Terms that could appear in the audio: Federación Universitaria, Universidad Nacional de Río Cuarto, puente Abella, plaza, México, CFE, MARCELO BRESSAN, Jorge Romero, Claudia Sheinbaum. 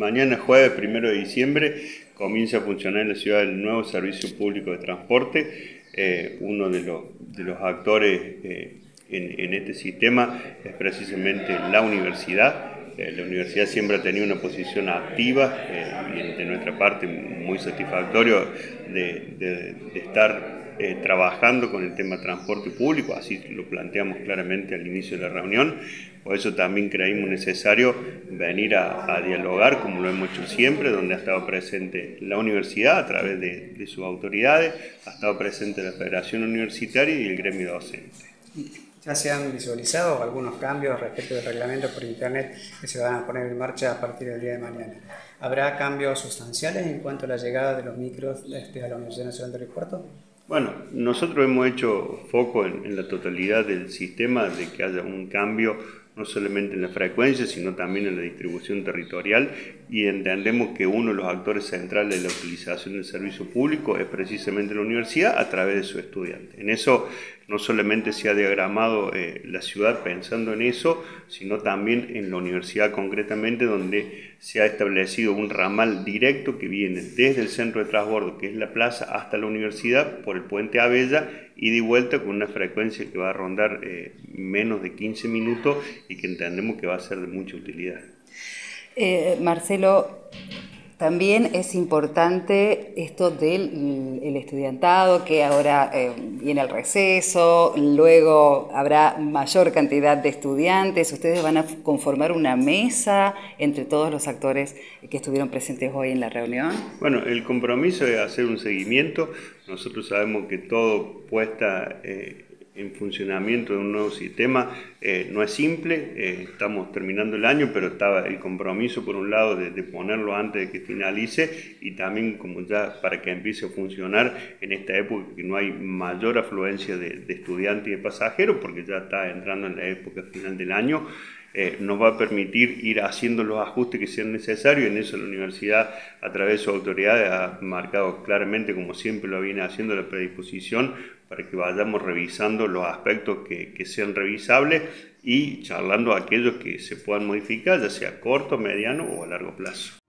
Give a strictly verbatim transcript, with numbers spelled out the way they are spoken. Mañana jueves primero de diciembre comienza a funcionar en la ciudad el nuevo servicio público de transporte. Eh, uno de los, de los actores eh, en, en este sistema es precisamente la universidad. Eh, la universidad siempre ha tenido una posición activa eh, y de nuestra parte muy satisfactorio de, de, de estar Eh, trabajando con el tema transporte público, así lo planteamos claramente al inicio de la reunión. Por eso también creímos necesario venir a, a dialogar, como lo hemos hecho siempre, donde ha estado presente la universidad a través de, de sus autoridades, ha estado presente la Federación Universitaria y el gremio docente. ¿Ya se han visualizado algunos cambios respecto del reglamento por internet que se van a poner en marcha a partir del día de mañana? ¿Habrá cambios sustanciales en cuanto a la llegada de los micros este, a la Universidad Nacional de Río Cuarto? Bueno, nosotros hemos hecho foco en, en la totalidad del sistema de que haya un cambio no solamente en la frecuencia, sino también en la distribución territorial, y entendemos que uno de los actores centrales de la utilización del servicio público es precisamente la universidad a través de su estudiante. En eso no solamente se ha diagramado eh, la ciudad pensando en eso, sino también en la universidad concretamente, donde se ha establecido un ramal directo que viene desde el centro de transbordo, que es la plaza, hasta la universidad por el puente Abella, ida y vuelta con una frecuencia que va a rondar eh, menos de quince minutos y que entendemos que va a ser de mucha utilidad. Eh, Marcelo, también es importante esto del el estudiantado, que ahora eh, viene al receso, luego habrá mayor cantidad de estudiantes. Ustedes van a conformar una mesa entre todos los actores que estuvieron presentes hoy en la reunión. Bueno, el compromiso es hacer un seguimiento. Nosotros sabemos que todo puesta eh, en funcionamiento de un nuevo sistema eh, no es simple. Eh, estamos terminando el año, pero estaba el compromiso por un lado de, de ponerlo antes de que finalice, y también como ya para que empiece a funcionar en esta época que no hay mayor afluencia de, de estudiantes y de pasajeros, porque ya está entrando en la época final del año. Eh, nos va a permitir ir haciendo los ajustes que sean necesarios. En eso la universidad, a través de sus autoridades, ha marcado claramente, como siempre lo viene haciendo, la predisposición para que vayamos revisando los aspectos que, que sean revisables y charlando aquellos que se puedan modificar, ya sea a corto, mediano o a largo plazo.